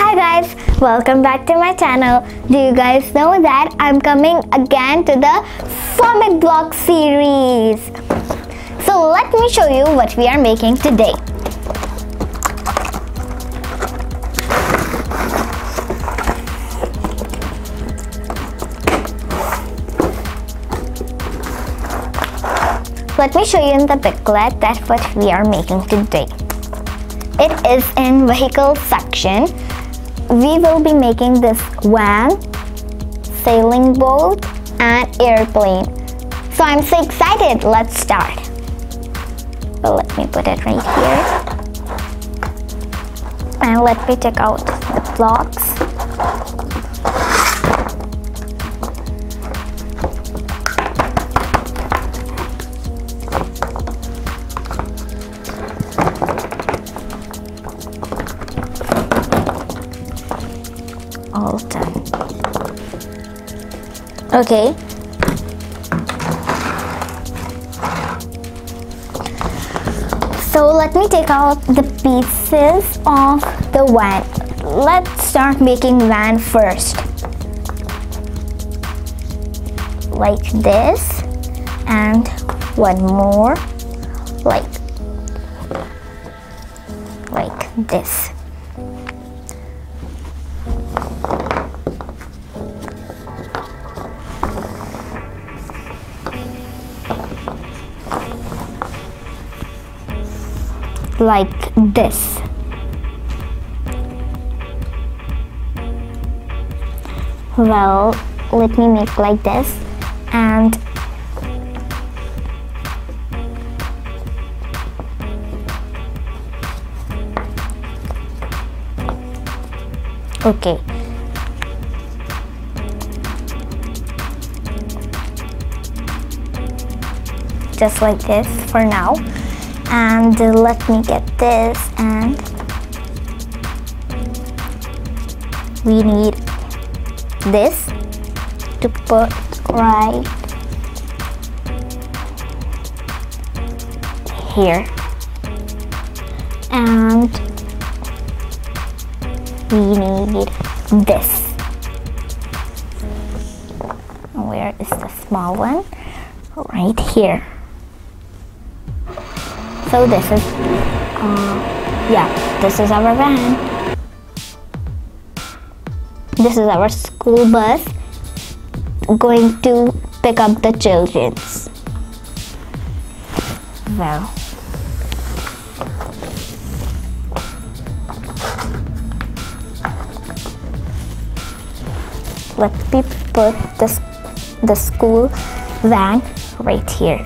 Hi guys, welcome back to my channel. Do you guys know that I'm coming again to the Fomic Blocks series? So let me show you what we are making today. Let me show you in the booklet that's what we are making today. It is in vehicle section. We will be making this van, sailing boat, and airplane. So I'm so excited. Let's start. So let me put it right here. And let me take out the blocks. All done. Okay. So let me take out the pieces of the van. Let's start making van first. Like this, and one more like this. Like this. Well, let me make like this and okay. Just like this for now. And let me get this, and we need this to put right here, and we need this. Where is the small one? Right here. So this is, this is our van. This is our school bus going to pick up the children. Well, let me put the school van right here.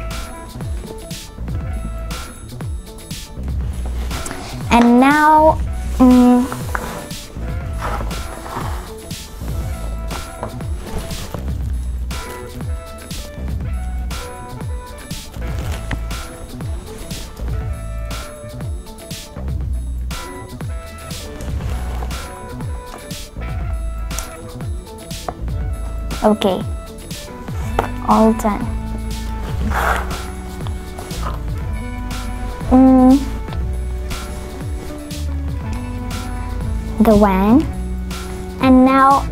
And now, okay, all done. The van, and now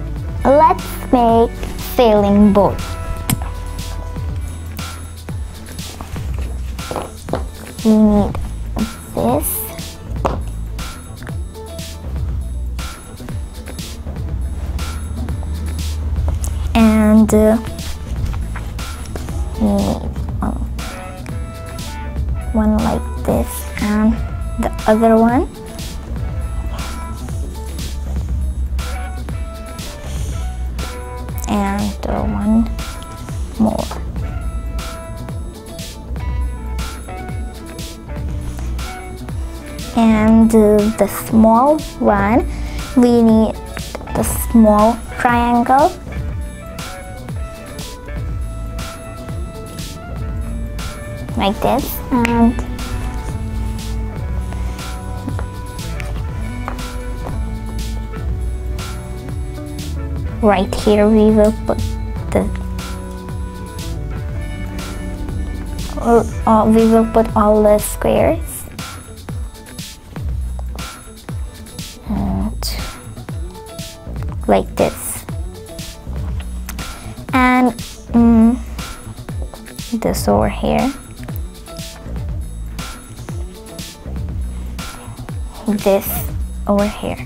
let's make sailing boat. We need this, and we need one like this, and the other one. And one more. And the small one, we need the small triangle. Like this, and right here we will put the we will put all the squares, and like this, and this over here, this over here.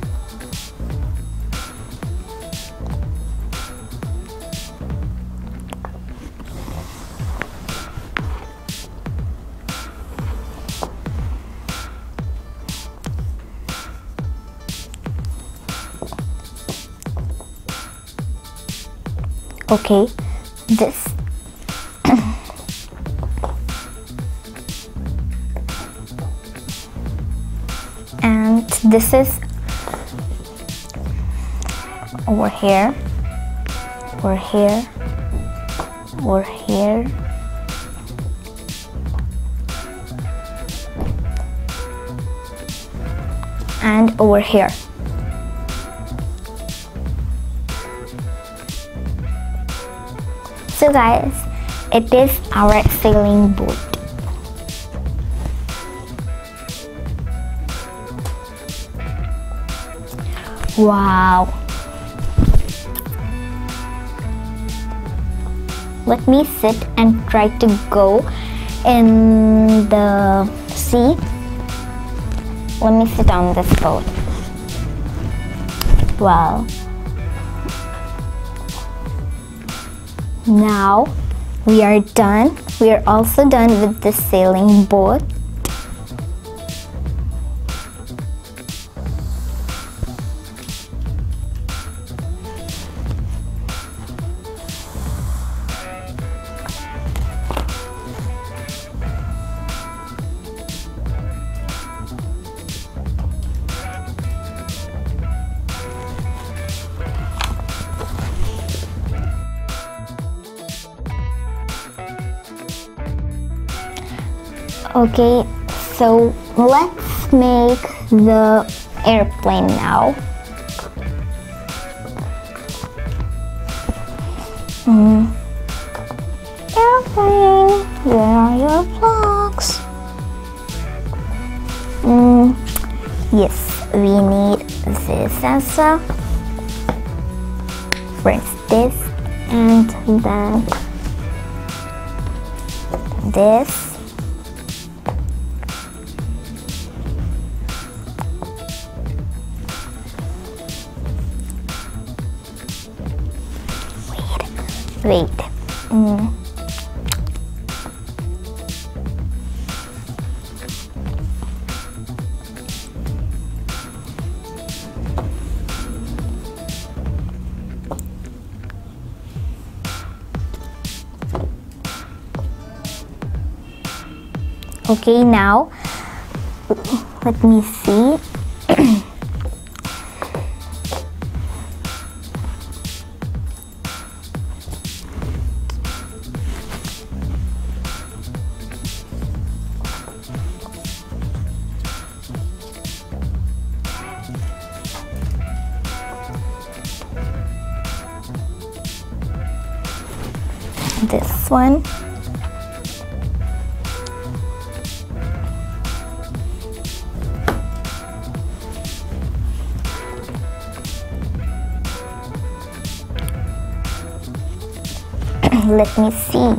Okay, this and this is over here, over here, over here, and over here. So guys, it is our sailing boat. Wow. Let me sit and try to go in the sea. Let me sit on this boat. Wow. Now we are done. We are also done with the sailing boat. Okay, so let's make the airplane now. Airplane, where are your blocks? Yes, we need this as well. First this, and then this. Wait. Okay, now let me see. This one, let me see.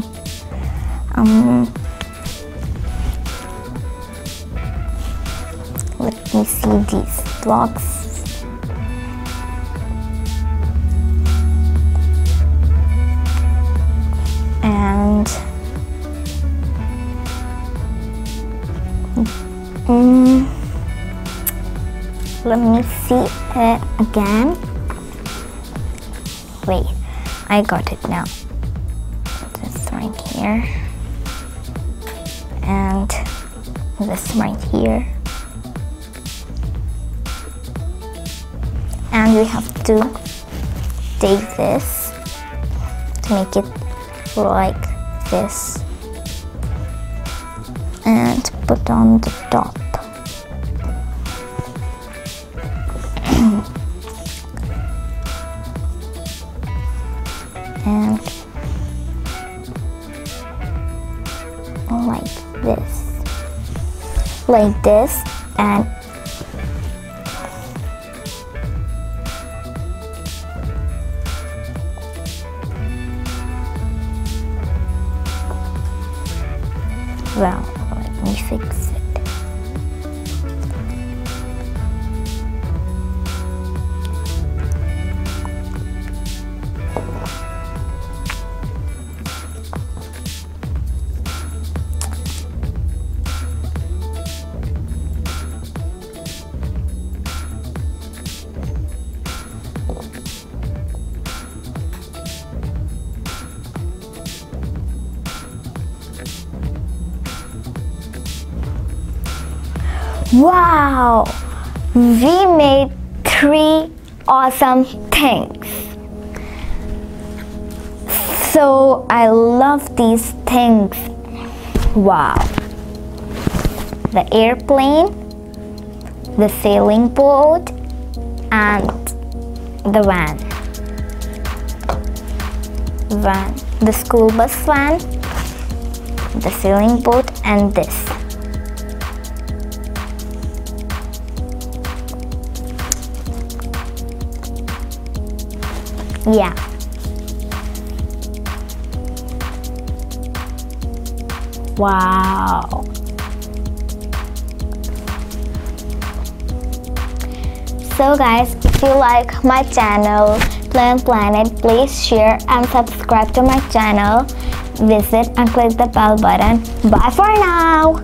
Let me see these blocks. Let me see it again. Wait, I got it now. This right here, and this right here, and we have to take this to make it like this and put on the top. And like this, and me fix it. Wow, we made 3 awesome things. So I love these things. Wow, the airplane, the sailing boat, and the van, the school bus van, the sailing boat, and this. Yeah. Wow. So guys, if you like my channel, Play on Planet, please share and subscribe to my channel. Visit and click the bell button. Bye for now.